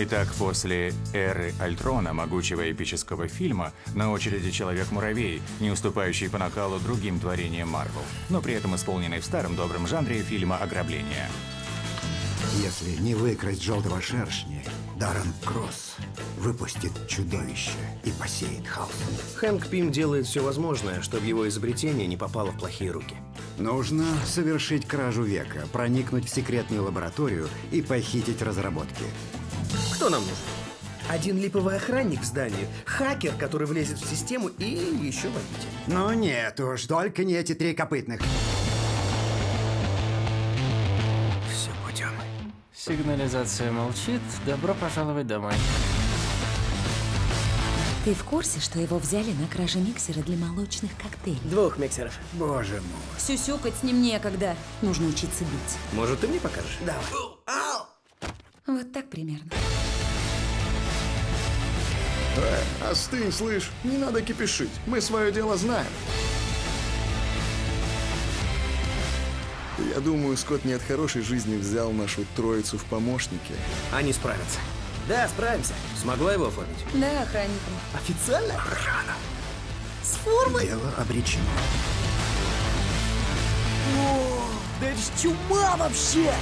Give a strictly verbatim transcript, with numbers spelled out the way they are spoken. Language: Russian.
Итак, после «Эры Альтрона» могучего эпического фильма на очереди «Человек-муравей», не уступающий по накалу другим творениям Марвел, но при этом исполненный в старом добром жанре фильма «Ограбление». Если не выкрасть желтого шершня, Даррен Кросс выпустит чудовище и посеет хаос. Хэнк Пим делает все возможное, чтобы его изобретение не попало в плохие руки. Нужно совершить кражу века, проникнуть в секретную лабораторию и похитить разработки. Кто нам нужен? Один липовый охранник в здании, хакер, который влезет в систему, и еще водитель. Ну нет уж, только не эти три копытных. Все путем. Сигнализация молчит. Добро пожаловать домой. Ты в курсе, что его взяли на краже миксера для молочных коктейлей? Двух миксеров. Боже мой. Сюсюкать с ним некогда. Нужно учиться бить. Может, ты мне покажешь? Да. Вот так примерно. Э, остынь, слышь. Не надо кипишить. Мы свое дело знаем. Я думаю, Скотт не от хорошей жизни взял нашу троицу в помощники. Они справятся. Да, справимся. Смогла его оформить? Да, охранником. Официально? Охрана. С формой? Дело обречено. О, да это ж чума вообще!